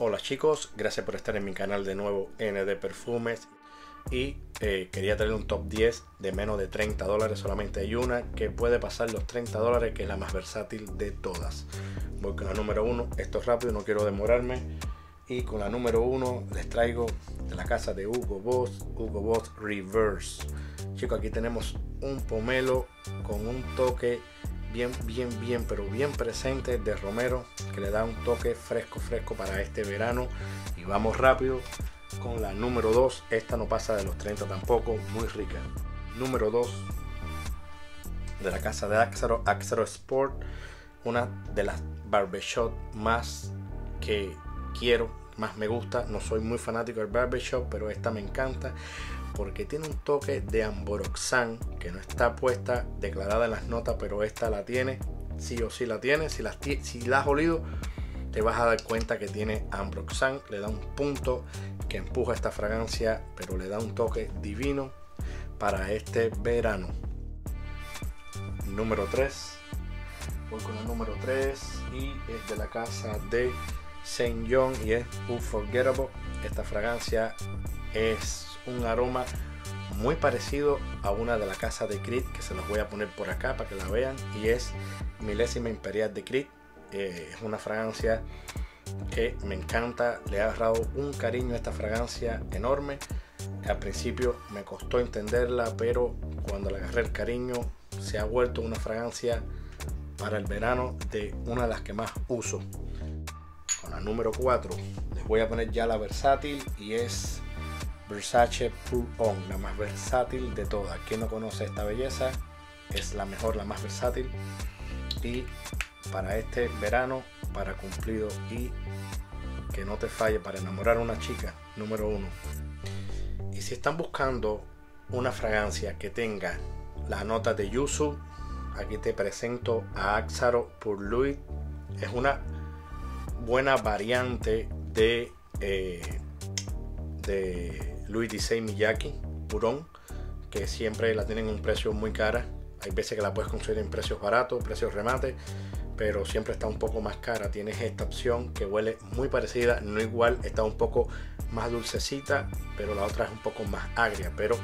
Hola chicos, gracias por estar en mi canal de nuevo, NDperfumes, y quería traer un top 10 de menos de $30. Solamente hay una que puede pasar los $30, que es la más versátil de todas. Voy con la número 1, esto es rápido, no quiero demorarme. Y con la número 1 les traigo de la casa de Hugo Boss Reverse. Chicos, aquí tenemos un pomelo con un toque bien presente de romero, que le da un toque fresco para este verano. Y vamos rápido con la número 2, esta no pasa de los 30 tampoco, muy rica. Número 2 de la casa de Azzaro Sport, una de las barbershop más que quiero, más me gusta. No soy muy fanático del barbershop, pero esta me encanta porque tiene un toque de ambroxan que no está puesta, declarada en las notas, pero esta la tiene, sí o sí la tiene. Si la has olido te vas a dar cuenta que tiene ambroxan, le da un punto que empuja esta fragancia, pero le da un toque divino para este verano. Número 3, voy con el número 3 y es de la casa de Saint John y es Unforgettable. Esta fragancia es un aroma muy parecido a una de la casa de Creed, que se los voy a poner por acá para que la vean, y es Millésime Imperial de Creed. Es una fragancia que me encanta, le he agarrado un cariño a esta fragancia enorme. Al principio me costó entenderla, pero cuando le agarré el cariño se ha vuelto una fragancia para el verano, de una de las que más uso. Con la número 4 les voy a poner ya la versátil, y es Versace Pour Homme, la más versátil de todas. Quien no conoce esta belleza, es la mejor, la más versátil, y para este verano, para cumplido y que no te falle, para enamorar a una chica, número 1. Y si están buscando una fragancia que tenga la nota de yuzu, aquí te presento a Azzaro Pour Homme. Es una buena variante de Louis D.C. Miyaki Buron, que siempre la tienen a un precio muy cara. Hay veces que la puedes conseguir en precios baratos, precios remate, pero siempre está un poco más cara. Tienes esta opción que huele muy parecida, no igual, está un poco más dulcecita, pero la otra es un poco más agria, pero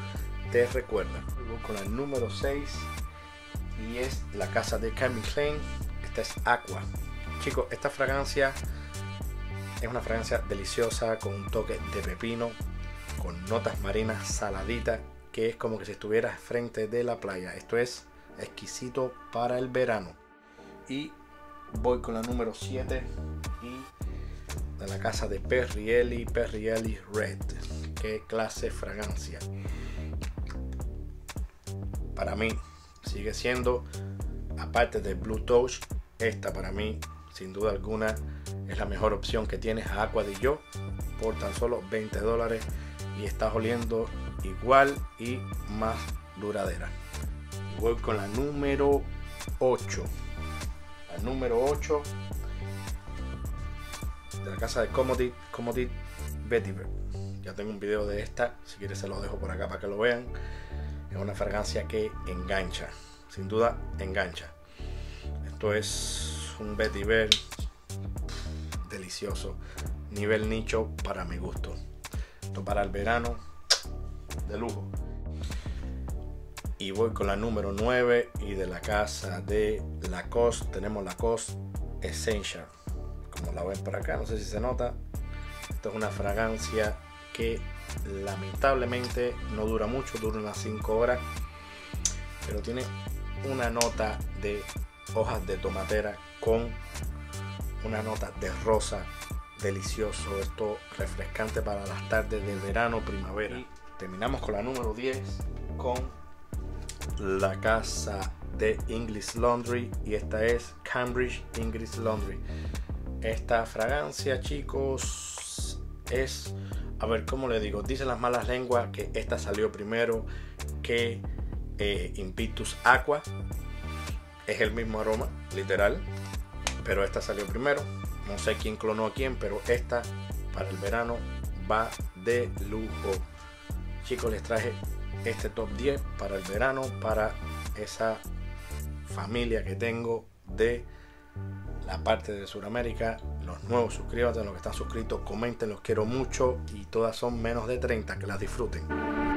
te recuerda. Luego con el número 6 y es la casa de Calvin Klein, esta es Aqua. Chicos, esta fragancia es una fragancia deliciosa, con un toque de pepino, con notas marinas saladitas, que es como que si estuvieras frente de la playa. Esto es exquisito para el verano. Y voy con la número 7 y de la casa de Perry Ellis Red. Qué clase de fragancia. Para mí sigue siendo, aparte del Blue Touch, esta para mí sin duda alguna es la mejor opción que tienes a Aqua de Yo por tan solo $20, y estás oliendo igual y más duradera. Voy con la número 8. La número 8 de la casa de Commodity Vetiver. Ya tengo un video de esta, si quieres se los dejo por acá para que lo vean. Es una fragancia que engancha, sin duda engancha. Esto es un vetiver delicioso, nivel nicho para mi gusto. Esto para el verano, de lujo. Y voy con la número 9 y de la casa de Lacoste. Tenemos Lacoste Essential, como la ven por acá, no sé si se nota. Esta es una fragancia que lamentablemente no dura mucho, dura unas 5 horas, pero tiene una nota de hojas de tomatera con una nota de rosa, delicioso, esto refrescante para las tardes del verano, primavera. Y terminamos con la número 10 con la casa de English Laundry, y esta es Cambridge English Laundry. Esta fragancia, chicos, es, a ver cómo le digo, dicen las malas lenguas que esta salió primero que Invictus Aqua. Es el mismo aroma, literal, pero esta salió primero. No sé quién clonó a quién, pero esta para el verano va de lujo. Chicos, les traje este top 10 para el verano, para esa familia que tengo de la parte de Sudamérica los nuevos suscríbanse, los que están suscritos comenten, los quiero mucho y todas son menos de 30, que las disfruten.